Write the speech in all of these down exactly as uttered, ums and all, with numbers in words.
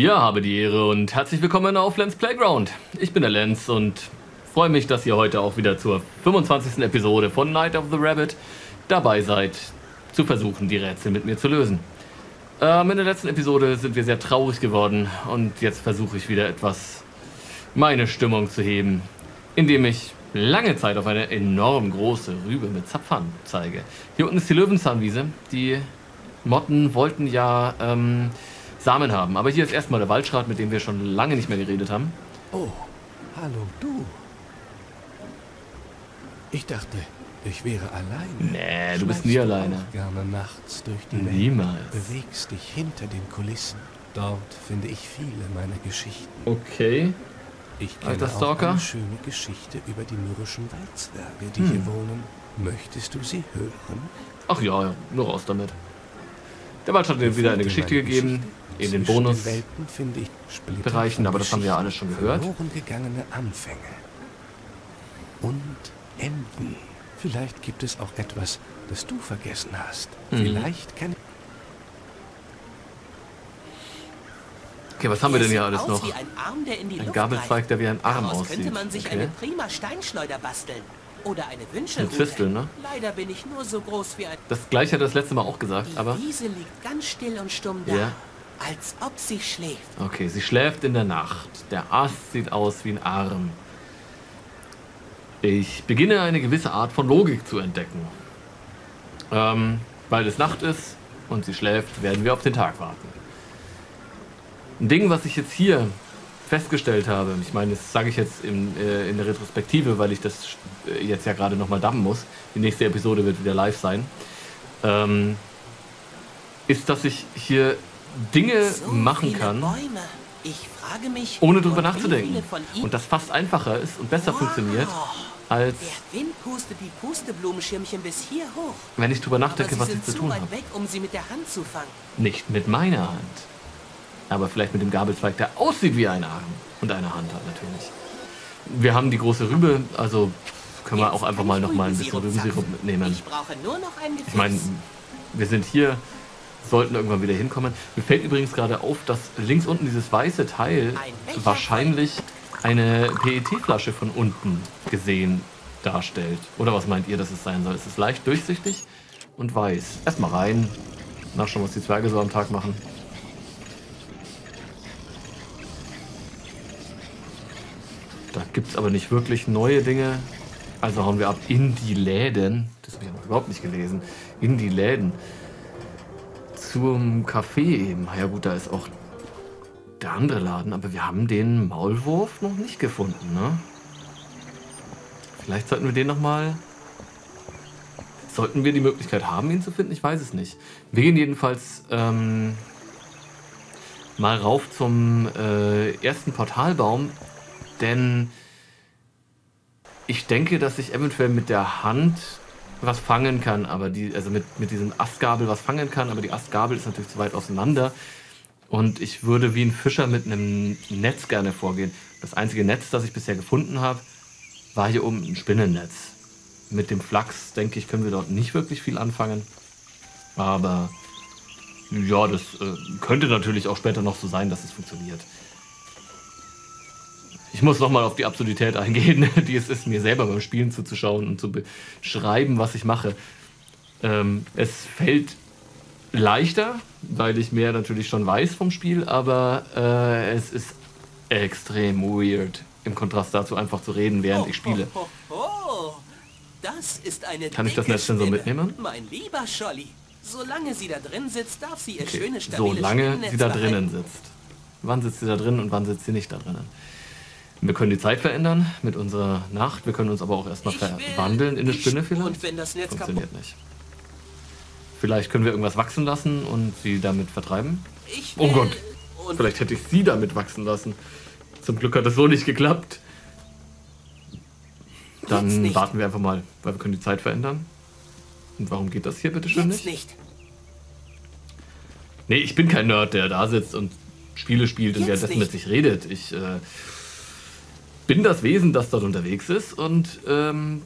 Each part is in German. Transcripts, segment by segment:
Ja, habe die Ehre und herzlich willkommen auf Lenz Playground. Ich bin der Lenz und freue mich, dass ihr heute auch wieder zur fünfundzwanzigsten Episode von Night of the Rabbit dabei seid, zu versuchen, die Rätsel mit mir zu lösen. Ähm, in der letzten Episode sind wir sehr traurig geworden und jetzt versuche ich wieder etwas meine Stimmung zu heben, indem ich lange Zeit auf eine enorm große Rübe mit Zapfhahn zeige. Hier unten ist die Löwenzahnwiese. Die Motten wollten ja ähm, Samen haben, aber hier ist erstmal der Waldschrat, mit dem wir schon lange nicht mehr geredet haben. Oh, hallo du. Ich dachte, ich wäre alleine. Nee, du bist nie alleine. Schleifst du auch gerne nachts durch die Welt? Niemals. Bewegst dich hinter den Kulissen. Dort finde ich viele meiner Geschichten. Okay. Ich kenne auch eine schöne Geschichte über die mürrischen Waldzwerge, die hm. hier wohnen. Möchtest du sie hören? Ach ja, ja. Nur raus damit. Der Wald hat mir wieder eine Geschichte gegeben, in den Bonusbereichen, aber das haben wir ja alles schon gehört. Verloren gegangene Anfänge und Enden. Vielleicht gibt es auch etwas, das du vergessen hast. Hm. Vielleicht kann... Okay, was haben wir denn hier alles noch? Ein Gabelzweig, der wie ein Arm aussieht. Könnte man sich eine prima Steinschleuder basteln. Oder eine Wünschelrute. Eine Fistel, ne? Leider bin ich nur so groß wie ein... Das gleiche hat das letzte Mal auch gesagt, aber... Die Wiese liegt ganz still und stumm da, yeah. Als ob sie schläft. Okay, sie schläft in der Nacht. Der Ast sieht aus wie ein Arm. Ich beginne eine gewisse Art von Logik zu entdecken. Ähm, weil es Nacht ist und sie schläft, werden wir auf den Tag warten. Ein Ding, was ich jetzt hier festgestellt habe, ich meine, das sage ich jetzt in, äh, in der Retrospektive, weil ich das äh, jetzt ja gerade nochmal dammen muss, die nächste Episode wird wieder live sein, ähm, ist, dass ich hier Dinge so machen kann, ich frage mich, ohne drüber nachzudenken. Und das fast einfacher ist und besser wow. funktioniert, als der Wind pustet die Pusteblumenschirmchen bis hier hoch. Wenn ich drüber nachdenke, sie was ich zu tun habe. Um sie mit der Hand zu fangen. Nicht mit meiner Hand. Aber vielleicht mit dem Gabelzweig, der aussieht wie ein Arm und eine Hand hat natürlich. Wir haben die große Rübe, also können wir auch einfach mal noch mal ein bisschen Rübensirup mitnehmen. Ich brauche nur noch ein Gefäß. Ich meine, wir sind hier, sollten irgendwann wieder hinkommen. Mir fällt übrigens gerade auf, dass links unten dieses weiße Teil wahrscheinlich eine P E T-Flasche von unten gesehen darstellt. Oder was meint ihr, dass es sein soll? Es ist leicht durchsichtig und weiß. Erstmal rein, nachschauen, was die Zwerge so am Tag machen. Da gibt es aber nicht wirklich neue Dinge. Also hauen wir ab in die Läden. Das habe ich noch überhaupt nicht gelesen. In die Läden. Zum Café eben. Ja gut, da ist auch der andere Laden. Aber wir haben den Maulwurf noch nicht gefunden, ne? Vielleicht sollten wir den nochmal... Sollten wir die Möglichkeit haben, ihn zu finden? Ich weiß es nicht. Wir gehen jedenfalls... Ähm, mal rauf zum äh, ersten Portalbaum. Denn ich denke, dass ich eventuell mit der Hand was fangen kann, aber die, also mit, mit diesem Astgabel was fangen kann, aber die Astgabel ist natürlich zu weit auseinander. Und ich würde wie ein Fischer mit einem Netz gerne vorgehen. Das einzige Netz, das ich bisher gefunden habe, war hier oben ein Spinnennetz. Mit dem Flachs, denke ich, können wir dort nicht wirklich viel anfangen. Aber ja, das äh, könnte natürlich auch später noch so sein, dass es funktioniert. Ich muss nochmal auf die Absurdität eingehen, die es ist, mir selber beim Spielen zuzuschauen und zu beschreiben, was ich mache. Ähm, es fällt leichter, weil ich mehr natürlich schon weiß vom Spiel, aber äh, es ist extrem weird, im Kontrast dazu einfach zu reden, während oh, ich spiele. Oh, oh, oh. Das ist eine Kann ich das Netz denn so mitnehmen? Mein lieber Scholli, solange sie da drin sitzt, darf sie ihr okay. schönes, stabiles Solange sie da drinnen sitzt. Wann sitzt sie da drin und wann sitzt sie nicht da drinnen? Wir können die Zeit verändern mit unserer Nacht. Wir können uns aber auch erstmal verwandeln in eine Spinne vielleicht. Funktioniert nicht. Vielleicht können wir irgendwas wachsen lassen und sie damit vertreiben. Oh Gott, vielleicht hätte ich sie damit wachsen lassen. Zum Glück hat das so nicht geklappt. Dann warten wir einfach mal, weil wir können die Zeit verändern. Und warum geht das hier bitte schön nicht? Nee, ich bin kein Nerd, der da sitzt und Spiele spielt und währenddessen mit sich redet. Ich... Äh, bin das Wesen, das dort unterwegs ist und ähm,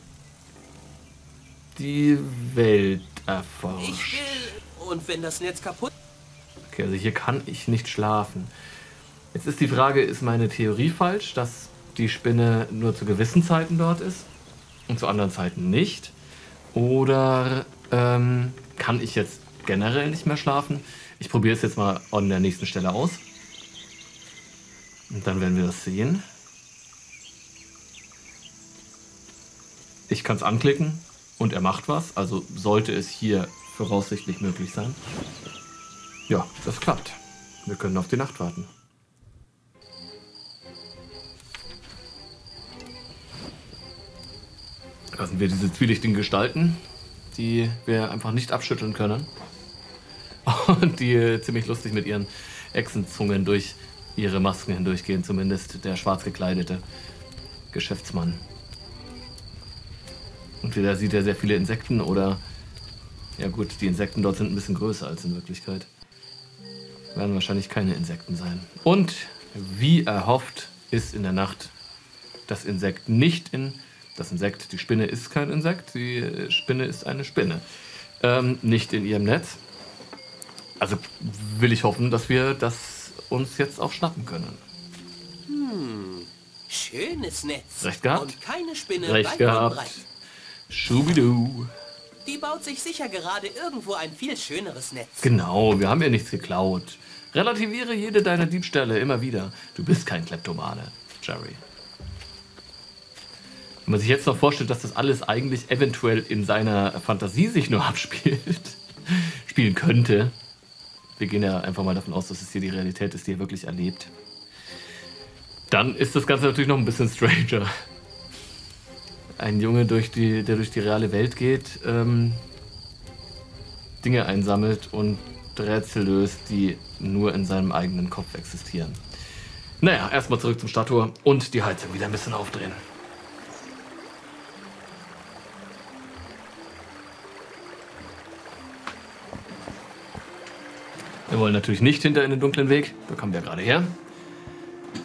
die Welt erforscht. Ich will. Und wenn das Netz kaputt... Okay, also hier kann ich nicht schlafen. Jetzt ist die Frage, ist meine Theorie falsch, dass die Spinne nur zu gewissen Zeiten dort ist und zu anderen Zeiten nicht? Oder ähm, kann ich jetzt generell nicht mehr schlafen? Ich probiere es jetzt mal an der nächsten Stelle aus. Und dann werden wir das sehen. Ich kann es anklicken und er macht was. Also sollte es hier voraussichtlich möglich sein. Ja, das klappt. Wir können auf die Nacht warten. Da sind wir diese zwielichtigen Gestalten, die wir einfach nicht abschütteln können. Und die ziemlich lustig mit ihren Echsenzungen durch ihre Masken hindurchgehen. Zumindest der schwarz gekleidete Geschäftsmann. Und da sieht er sehr viele Insekten oder... Ja gut, die Insekten dort sind ein bisschen größer als in Wirklichkeit. Werden wahrscheinlich keine Insekten sein. Und wie erhofft ist in der Nacht das Insekt nicht in... Das Insekt, die Spinne ist kein Insekt, die Spinne ist eine Spinne. Ähm, nicht in ihrem Netz. Also will ich hoffen, dass wir das uns jetzt auch schnappen können. Hm, schönes Netz. Recht gehabt? Und keine Spinne. Recht gehabt. Schubidu. Die baut sich sicher gerade irgendwo ein viel schöneres Netz. Genau, wir haben ihr nichts geklaut. Relativiere jede deiner Diebstähle immer wieder. Du bist kein Kleptomane, Jerry. Wenn man sich jetzt noch vorstellt, dass das alles eigentlich eventuell in seiner Fantasie sich nur abspielt, spielen könnte. Wir gehen ja einfach mal davon aus, dass es hier die Realität ist, die er wirklich erlebt. Dann ist das Ganze natürlich noch ein bisschen stranger. Ein Junge, durch die, der durch die reale Welt geht, ähm, Dinge einsammelt und Rätsel löst, die nur in seinem eigenen Kopf existieren. Naja, erstmal zurück zum Stadttor und die Heizung wieder ein bisschen aufdrehen. Wir wollen natürlich nicht hinter in den dunklen Weg, da kommen wir gerade her.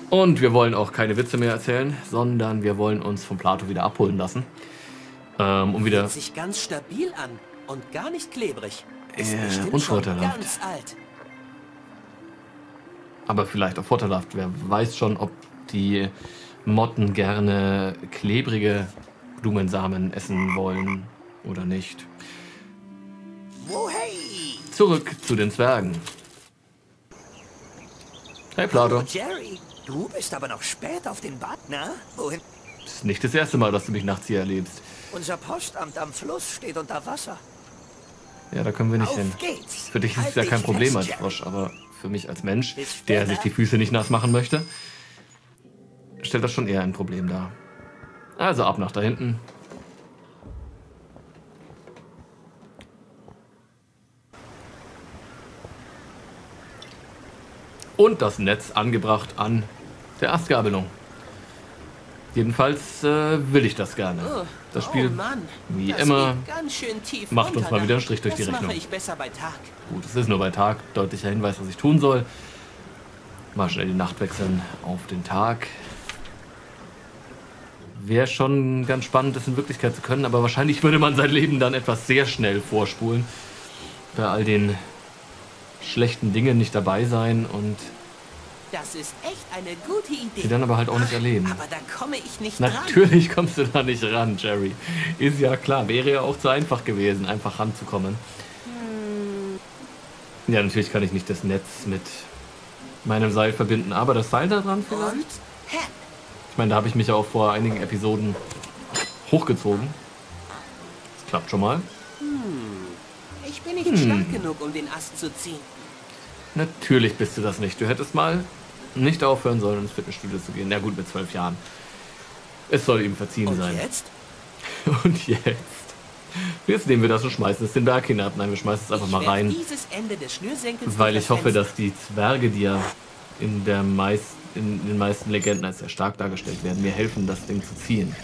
Und wir wollen auch keine Witze mehr erzählen, sondern wir wollen uns von Plato wieder abholen lassen. Ähm, um wieder... Fühlt sich ganz stabil an und gar nicht klebrig. Ist äh, unvorteilhaft. Ganz alt. Aber vielleicht auch vorteilhaft. Wer weiß schon, ob die Motten gerne klebrige Blumensamen essen wollen oder nicht. Wohey! Zurück zu den Zwergen. Hey Plato. Jerry, du bist aber noch spät auf den Bad, na? Wohin? Das ist nicht das erste Mal, dass du mich nachts hier erlebst. Unser Postamt am Fluss steht unter Wasser. Ja, da können wir nicht auf hin. Geht's. Für dich ist es ja kein Problem als Frosch, aber für mich als Mensch, der sich die Füße nicht nass machen möchte, stellt das schon eher ein Problem dar. Also ab nach da hinten. Und das Netz angebracht an der Astgabelung. Jedenfalls äh, will ich das gerne. Das Spiel, wie immer, macht uns mal wieder einen Strich durch die Rechnung. Gut, es ist nur bei Tag. Deutlicher Hinweis, was ich tun soll. Mal schnell die Nacht wechseln auf den Tag. Wäre schon ganz spannend, das in Wirklichkeit zu können, aber wahrscheinlich würde man sein Leben dann etwas sehr schnell vorspulen. Bei all den schlechten Dinge nicht dabei sein und das ist echt eine gute Idee. Die dann aber halt auch nicht erleben. Aber da komme ich nicht ran. Natürlich kommst du da nicht ran, Jerry. Ist ja klar, wäre ja auch zu einfach gewesen, einfach ranzukommen. Hm. Ja, natürlich kann ich nicht das Netz mit meinem Seil verbinden, aber das Seil da dran vielleicht? Ich meine, da habe ich mich ja auch vor einigen Episoden hochgezogen. Das klappt schon mal. Ich bin nicht hm. stark genug, um den Ast zu ziehen. Natürlich bist du das nicht. Du hättest mal nicht aufhören sollen, ins Fitnessstudio zu gehen. Na gut, mit zwölf Jahren. Es soll ihm verziehen Und sein. Und jetzt? Und jetzt? Jetzt nehmen wir das und schmeißen es den Berg hinab. Nein, wir schmeißen es einfach ich mal rein. Dieses Ende des Schnürsenkels weil ich hoffe, dass die Zwerge, die ja in, der meist, in den meisten Legenden als sehr stark dargestellt werden, mir helfen, das Ding zu ziehen.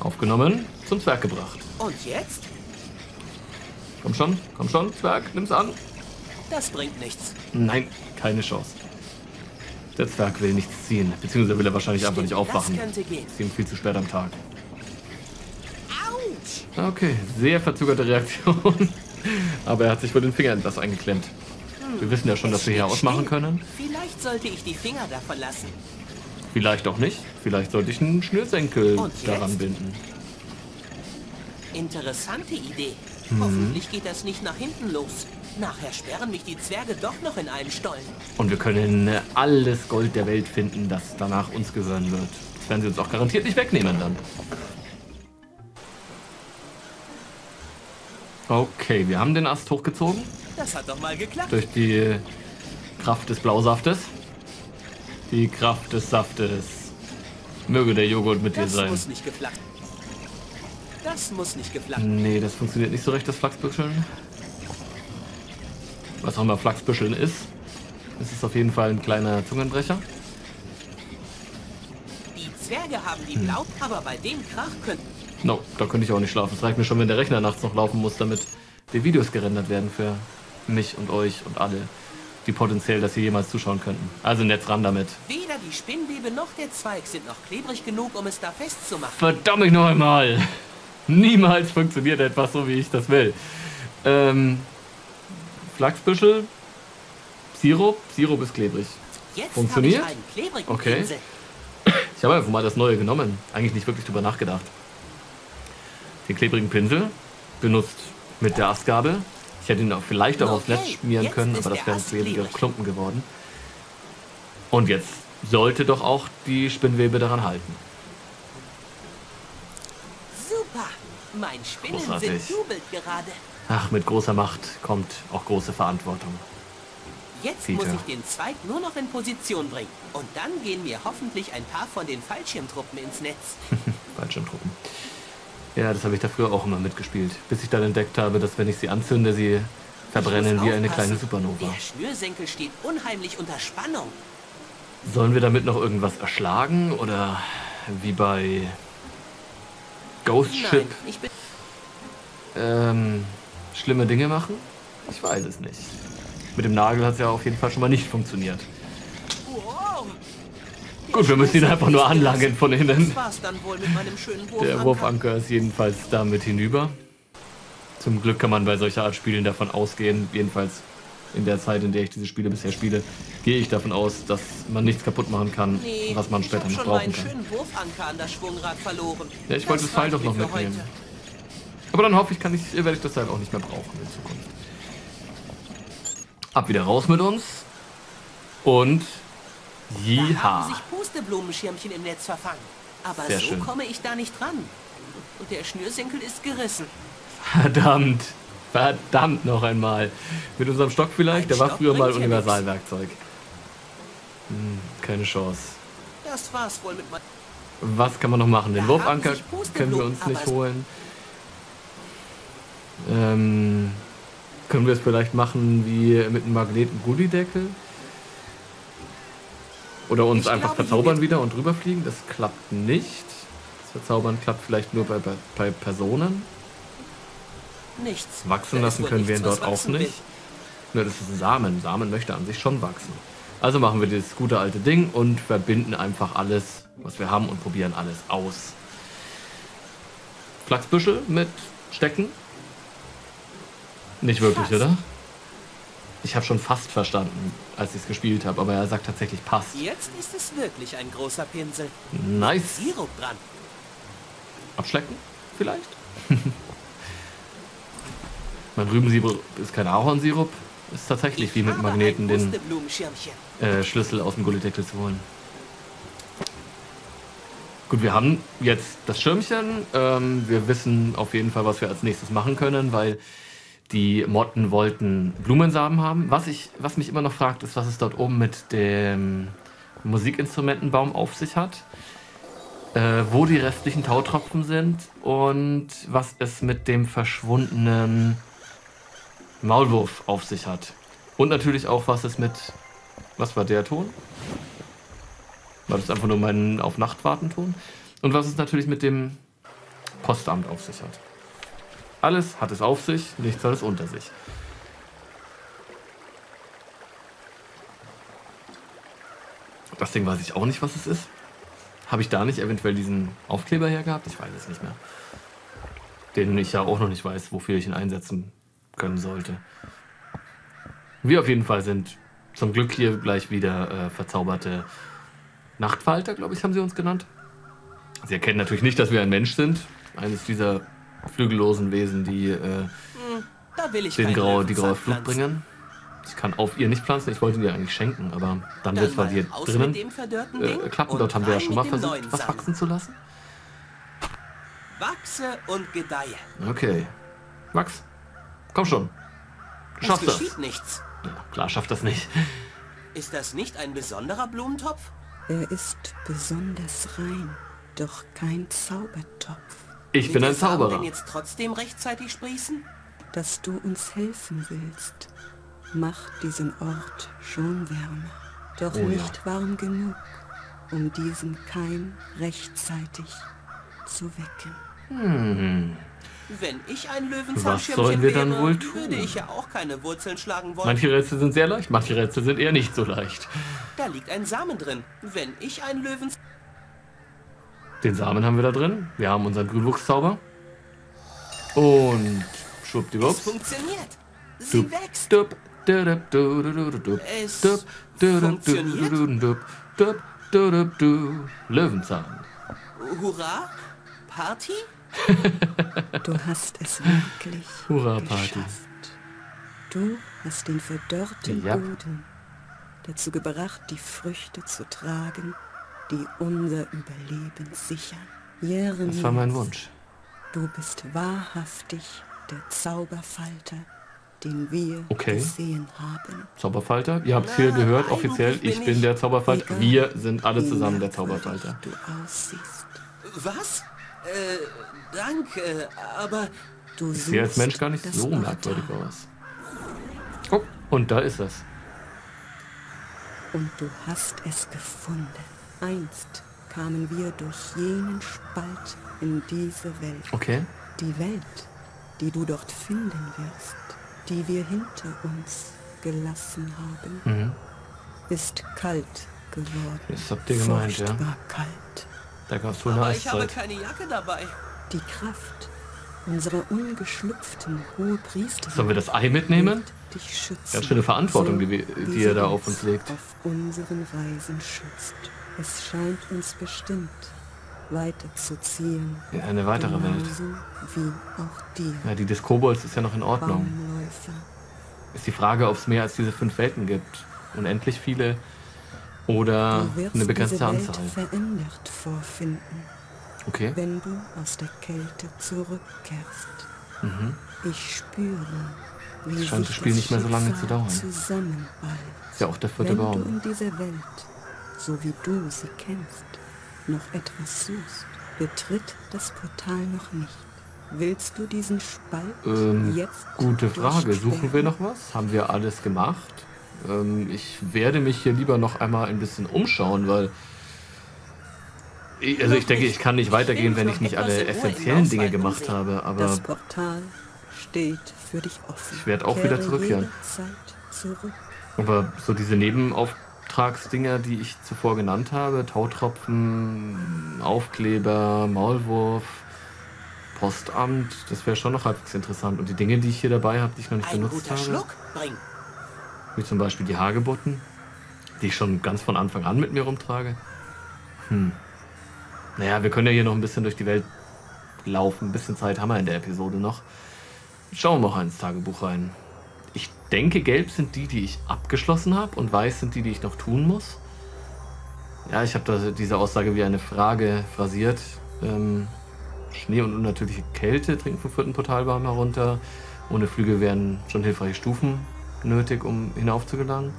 Aufgenommen, zum Zwerg gebracht. Und jetzt? Komm schon, komm schon, Zwerg, nimm's an. Das bringt nichts. Nein, keine Chance. Der Zwerg will nichts ziehen, beziehungsweise will er wahrscheinlich Stimmt, einfach nicht aufwachen. Das könnte gehen. Ist ihm viel zu spät am Tag. Ouch. Okay, sehr verzögerte Reaktion. Aber er hat sich wohl den Finger in das eingeklemmt. Hm. Wir wissen ja schon, dass wir hier ausmachen können. Vielleicht sollte ich die Finger davon lassen. Vielleicht auch nicht. Vielleicht sollte ich einen Schnürsenkel daran binden. Interessante Idee. Hm. Hoffentlich geht das nicht nach hinten los. Nachher sperren mich die Zwerge doch noch in einen Stollen. Und wir können alles Gold der Welt finden, das danach uns gehören wird. Das werden sie uns auch garantiert nicht wegnehmen dann. Okay, wir haben den Ast hochgezogen. Das hat doch mal geklappt. Durch die Kraft des Blausaftes. Die Kraft des Saftes. Möge der Joghurt mit dir sein. Das muss nicht geflacht. Das muss nicht geflacht. Nee, das funktioniert nicht so recht, das Flachsbüscheln. Was auch immer Flachsbüscheln ist. Es ist auf jeden Fall ein kleiner Zungenbrecher. Die Zwerge haben die Laub, hm. aber bei dem Krach könnten... No, da könnte ich auch nicht schlafen. Es reicht mir schon, wenn der Rechner nachts noch laufen muss, damit die Videos gerendert werden für mich und euch und alle, die potenziell das hier jemals zuschauen könnten. Also jetzt ran damit. Weder die Spinnwebe noch der Zweig sind noch klebrig genug, um es da festzumachen. Verdammt mich noch einmal! Niemals funktioniert etwas so, wie ich das will. Ähm... Flachsbüschel, Sirup, Sirup ist klebrig. Jetzt funktioniert? Ich okay. Ich habe einfach mal das Neue genommen. Eigentlich nicht wirklich drüber nachgedacht. Den klebrigen Pinsel benutzt mit der Astgabel. Ich hätte ihn auch vielleicht auch okay, aufs Netz schmieren können, aber das wären klebige Klumpen geworden. Und jetzt sollte doch auch die Spinnwebe daran halten. Super, mein Spinnensinn jubelt gerade. Ach, mit großer Macht kommt auch große Verantwortung. Jetzt Peter. muss ich den Zweig nur noch in Position bringen. Und dann gehen mir hoffentlich ein paar von den Fallschirmtruppen ins Netz. Fallschirmtruppen. Ja, das habe ich da früher auch immer mitgespielt. Bis ich dann entdeckt habe, dass wenn ich sie anzünde, sie verbrennen wie eine kleine Supernova. Der Schnürsenkel steht unheimlich unter Spannung. Sollen wir damit noch irgendwas erschlagen? Oder wie bei Ghost Ship? Nein, ich bin ähm... schlimme Dinge machen? Ich weiß es nicht. Mit dem Nagel hat es ja auf jeden Fall schon mal nicht funktioniert. Wow. Gut, wir müssen ihn einfach nur anlangen von innen. Der Wurfanker ist jedenfalls damit hinüber. Zum Glück kann man bei solcher Art Spielen davon ausgehen, jedenfalls in der Zeit, in der ich diese Spiele bisher spiele, gehe ich davon aus, dass man nichts kaputt machen kann, nee, was man später noch brauchen kann. An das Schwungrad verloren. Ja, ich das wollte das Pfeil doch noch mitnehmen. Heute. Aber dann hoffe ich, kann ich, werde ich das halt auch nicht mehr brauchen in Zukunft. Ab wieder raus mit uns. Und jiha. Da haben sich Pusteblumenschirmchen im Netz verfangen. Aber Sehr so schön. komme ich da nicht ran. Und der Schnürsenkel ist gerissen. Verdammt. Verdammt noch einmal. Mit unserem Stock vielleicht? Ein der Stock war früher mal Universalwerkzeug. Hm, keine Chance. Das war's wohl mit Was kann man noch machen? Den Wurfanker können wir uns nicht holen. Ähm, können wir es vielleicht machen wie mit einem Magneten Gullideckel? Oder uns ich einfach glaube, verzaubern wieder und rüberfliegen? Das klappt nicht. Das Verzaubern klappt vielleicht nur bei, bei, bei Personen. Nichts. Wachsen da lassen können nichts, wir ihn dort auch nicht. Nur das ist ein Samen. Samen möchte an sich schon wachsen. Also machen wir dieses gute alte Ding und verbinden einfach alles, was wir haben und probieren alles aus. Flachsbüschel mit Stecken. Nicht wirklich, fast. oder? Ich habe schon fast verstanden, als ich es gespielt habe, aber er sagt tatsächlich passt. Jetzt ist es wirklich ein großer Pinsel. Nice. Sirup dran. Abschlecken vielleicht? Mein Rübensirup ist kein Ahornsirup. Ist tatsächlich ich wie mit Magneten den äh, Schlüssel aus dem Gullideckel zu holen. Gut, wir haben jetzt das Schirmchen. Ähm, wir wissen auf jeden Fall, was wir als nächstes machen können, weil... Die Motten wollten Blumensamen haben. Was, ich, was mich immer noch fragt, ist, was es dort oben mit dem Musikinstrumentenbaum auf sich hat. Äh, wo die restlichen Tautropfen sind. Und was es mit dem verschwundenen Maulwurf auf sich hat. Und natürlich auch, was es mit... Was war der Ton? War das einfach nur mein Auf-Nacht-Warten-Ton? Und was es natürlich mit dem Postamt auf sich hat. Alles hat es auf sich, nichts hat es unter sich. Das Ding weiß ich auch nicht, was es ist. Habe ich da nicht eventuell diesen Aufkleber her gehabt? Ich weiß es nicht mehr. Den ich ja auch noch nicht weiß, wofür ich ihn einsetzen können sollte. Wir auf jeden Fall sind zum Glück hier gleich wieder äh, verzauberte Nachtfalter, glaube ich, haben sie uns genannt. Sie erkennen natürlich nicht, dass wir ein Mensch sind. Eines dieser flügellosen Wesen, die äh, da will ich den Grau, die graue Flut bringen. Ich kann auf ihr nicht pflanzen, ich wollte ihr eigentlich schenken, aber dann, dann wird es hier drinnen äh, klappen. Dort haben wir ja schon mal versucht, was wachsen zu lassen. Wachse und gedeihe. Okay. Max, komm schon. Du schaffst das. Es geschieht nichts. Ja, klar, schafft das nicht. Ist das nicht ein besonderer Blumentopf? Er ist besonders rein, doch kein Zaubertopf. Ich bin ein Zauberer. Kann denn jetzt trotzdem rechtzeitig sprießen? Dass du uns helfen willst, macht diesen Ort schon wärmer. Doch oh, nicht ja. warm genug, um diesen Keim rechtzeitig zu wecken. Hm. Wenn ich ein Löwenzahnschirmchen wäre, dann wohl tun? würde ich ja auch keine Wurzeln schlagen wollen. Manche Rätsel sind sehr leicht, manche Rätsel sind eher nicht so leicht. Da liegt ein Samen drin. Wenn ich ein Löwen... Den Samen haben wir da drin. Wir haben unseren Grünwuchszauber. Und schwuppdiwupps. Es funktioniert. Sie wächst. Es funktioniert. Löwenzahn. Hurra! Party? Du hast es wirklich Hurra, geschafft. Party. Du hast den verdorrten ja. Boden dazu gebracht, die Früchte zu tragen, die unser Überleben sichern. Jähren das war mein Wunsch. Du bist wahrhaftig der Zauberfalter, den wir okay. gesehen haben. Zauberfalter? Ihr habt es hier gehört, offiziell. Ich bin, ich bin der Zauberfalter. Egal, wir sind alle zusammen der Zauberfalter. Du aussiehst. Was? Äh, danke, aber du siehst als Mensch gar nicht so merkwürdig aus. Oh, und da ist es. Und du hast es gefunden. Einst kamen wir durch jenen Spalt in diese Welt. Okay. Die Welt, die du dort finden wirst, die wir hinter uns gelassen haben, mhm. ist kalt geworden. Das habt ihr gemeint, ja. Kalt. Da gab's wohl eine Eiszeit. Ich habe keine Jacke dabei. Die Kraft unserer ungeschlüpften Hohepriester. Sollen wir das Ei mitnehmen? Ganz schöne Verantwortung, die, wir, die er da auf uns legt. Auf unseren Reisen schützt. Es scheint uns bestimmt, weiterzuziehen. In eine weitere Welt. Wie auch dir. Ja, die des Kobolds ist ja noch in Ordnung. Ist die Frage, ob es mehr als diese fünf Welten gibt. Unendlich viele. Oder eine begrenzte Anzahl. Verändert vorfinden, okay. wenn du aus der Kälte zurückkehrst. Mhm. Ich spüre, wie es scheint das Spiel nicht mehr so lange zu dauern. Ist ja auch der vierte Baum. Wenn du in dieser Welt, so wie du sie kennst, noch etwas suchst, betritt das Portal noch nicht. Willst du diesen Spalt ähm, jetzt? Gute Frage. Suchen wir noch was? Haben wir alles gemacht? Ich werde mich hier lieber noch einmal ein bisschen umschauen, weil ich, also ich denke, ich kann nicht weitergehen, wenn ich nicht alle essentiellen Dinge gemacht habe. Aber das Portal steht für dich offen. Ich werde auch wieder zurückkehren. Aber so diese Nebenauftragsdinger, die ich zuvor genannt habe, Tautropfen, Aufkleber, Maulwurf, Postamt, das wäre schon noch halbwegs interessant. Und die Dinge, die ich hier dabei habe, die ich noch nicht benutzt habe. Wie zum Beispiel die Hagebutten, die ich schon ganz von Anfang an mit mir rumtrage. Hm. Naja, wir können ja hier noch ein bisschen durch die Welt laufen. Ein bisschen Zeit haben wir in der Episode noch. Schauen wir mal ins Tagebuch rein. Ich denke, gelb sind die, die ich abgeschlossen habe und weiß sind die, die ich noch tun muss. Ja, ich habe diese Aussage wie eine Frage phrasiert. Ähm, Schnee und unnatürliche Kälte trinken vom vierten Portalbaum herunter. Ohne Flügel wären schon hilfreiche Stufen nötig, um hinauf zu gelangen.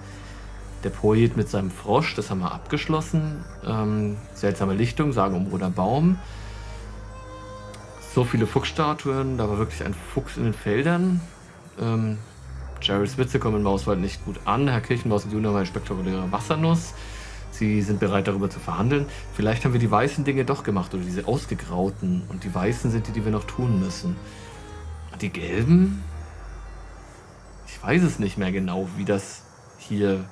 Der Poet mit seinem Frosch, das haben wir abgeschlossen. Ähm, seltsame Lichtung, sagenumwobener Baum. So viele Fuchsstatuen, da war wirklich ein Fuchs in den Feldern. Ähm, Jarrys Witze kommen im Mauswald nicht gut an. Herr Kirchenmaus und Juna haben eine spektakuläre Wassernuss. Sie sind bereit, darüber zu verhandeln. Vielleicht haben wir die weißen Dinge doch gemacht oder diese ausgegrauten. Und die weißen sind die, die wir noch tun müssen. Die gelben? Ich weiß es nicht mehr genau, wie das hier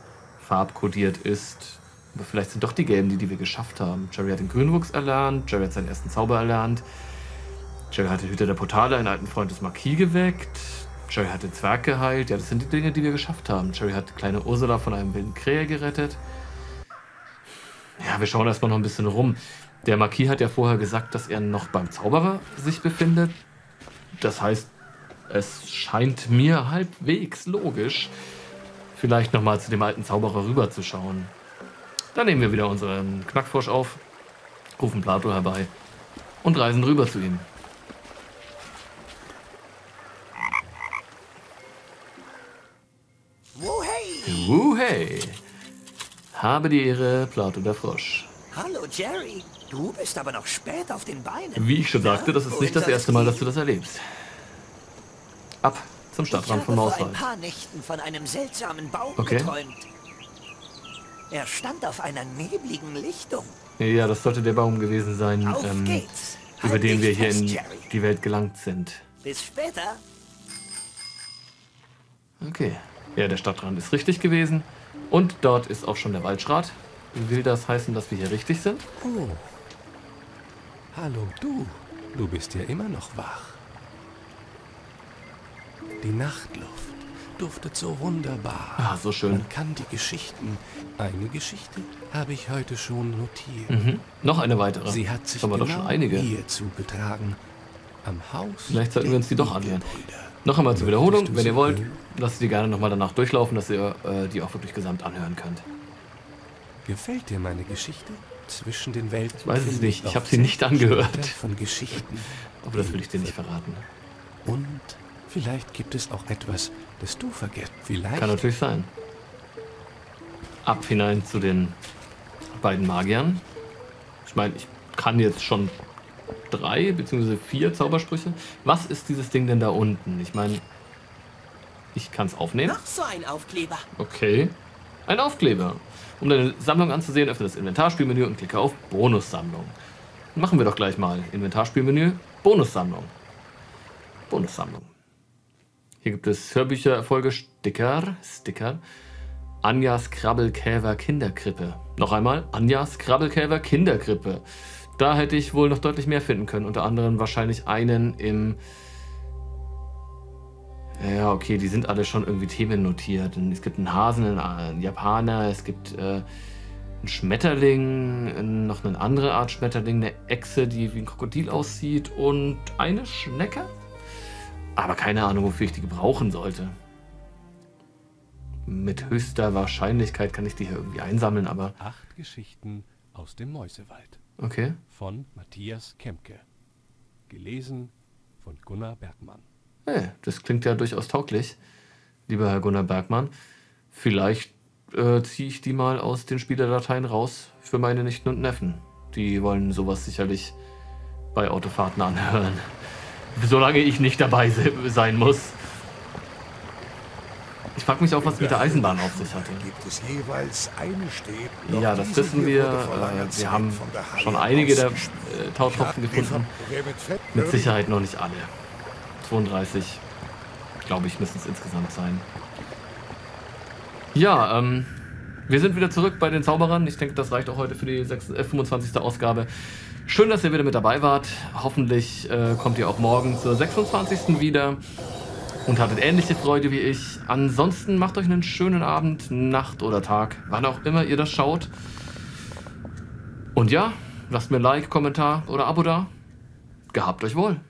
farbkodiert ist. Aber vielleicht sind doch die gelben die, die wir geschafft haben. Jerry hat den Grünwuchs erlernt, Jerry hat seinen ersten Zauber erlernt. Jerry hat den Hüter der Portale, einen alten Freund des Marquis geweckt. Jerry hat den Zwerg geheilt. Ja, das sind die Dinge, die wir geschafft haben. Jerry hat kleine Ursula von einem wilden Krähe gerettet. Ja, wir schauen erstmal noch ein bisschen rum. Der Marquis hat ja vorher gesagt, dass er noch beim Zauberer sich befindet. Das heißt, es scheint mir halbwegs logisch, vielleicht nochmal zu dem alten Zauberer rüberzuschauen. Dann nehmen wir wieder unseren Knackfrosch auf, rufen Plato herbei und reisen rüber zu ihm. Wuhey! Wuhey! Habe die Ehre, Plato der Frosch. Hallo Jerry, du bist aber noch spät auf den Beinen. Wie ich schon sagte, das ist nicht das erste Mal, dass du das erlebst. Ab zum Stadtrand von Mauswald. Ich habe vor ein paar Nächten von einem seltsamen Baum geträumt. Er stand auf einer nebligen Lichtung. Ja, das sollte der Baum gewesen sein, ähm, über den wir hier in die Welt gelangt sind. Bis später. Okay. Ja, der Stadtrand ist richtig gewesen. Und dort ist auch schon der Waldschrat. Will das heißen, dass wir hier richtig sind? Oh. Hallo, du. Du bist ja immer noch wach. Die Nachtluft duftet so wunderbar. Ah, so schön. Man kann die Geschichten... Eine Geschichte habe ich heute schon notiert. Mhm. Noch eine weitere. Sie hat sich genau doch schon einige. Hier zugetragen. Am Haus. Vielleicht sollten wir uns die doch anhören. Noch einmal zur Wiederholung. Wenn ihr wollt, lasst die gerne nochmal danach durchlaufen, dass ihr äh, die auch wirklich gesamt anhören könnt. Gefällt dir meine Geschichte? Zwischen den Welten. Ich weiß es nicht. Ich habe sie nicht angehört. Von Geschichten. Aber das will ich dir nicht verraten. Und vielleicht gibt es auch etwas, das du vergisst. Vielleicht. Kann natürlich sein. Ab hinein zu den beiden Magiern. Ich meine, ich kann jetzt schon drei bzw. vier Zaubersprüche. Was ist dieses Ding denn da unten? Ich meine, ich kann es aufnehmen. Noch so ein Aufkleber. Okay. Ein Aufkleber. Um deine Sammlung anzusehen, öffne das Inventarspielmenü und klicke auf Bonussammlung. Machen wir doch gleich mal. Inventarspielmenü, Bonussammlung. Bonussammlung. Hier gibt es Hörbücher, Erfolge, Sticker, Sticker. Anjas Krabbelkäfer Kinderkrippe. Noch einmal, Anjas Krabbelkäfer Kinderkrippe. Da hätte ich wohl noch deutlich mehr finden können. Unter anderem wahrscheinlich einen im... Ja, okay, die sind alle schon irgendwie themennotiert. Es gibt einen Hasen, einen Japaner, es gibt äh, einen Schmetterling, noch eine andere Art Schmetterling, eine Echse, die wie ein Krokodil aussieht und eine Schnecke. Aber keine Ahnung, wofür ich die gebrauchen sollte. Mit höchster Wahrscheinlichkeit kann ich die hier irgendwie einsammeln, aber... Acht Geschichten aus dem Mäusewald. Okay. Von Matthias Kempke. Gelesen von Gunnar Bergmann. Hey, das klingt ja durchaus tauglich, lieber Herr Gunnar Bergmann. Vielleicht äh, ziehe ich die mal aus den Spielerdateien raus für meine Nichten und Neffen. Die wollen sowas sicherlich bei Autofahrten anhören. Solange ich nicht dabei se sein muss. Ich frage mich auch, was mit der Eisenbahn auf sich hatte. Gibt es jeweils eine Stäbe, ja, das wissen wir. Äh, wir haben schon einige der äh, Tautropfen gefunden. Mit Sicherheit noch nicht alle. zweiunddreißig, glaube ich, müssen es insgesamt sein. Ja, ähm, wir sind wieder zurück bei den Zauberern. Ich denke, das reicht auch heute für die fünfundzwanzigste Ausgabe. Schön, dass ihr wieder mit dabei wart. Hoffentlich äh, kommt ihr auch morgen zur sechsundzwanzigsten wieder und hattet ähnliche Freude wie ich. Ansonsten macht euch einen schönen Abend, Nacht oder Tag, wann auch immer ihr das schaut. Und ja, lasst mir ein Like, Kommentar oder Abo da. Gehabt euch wohl.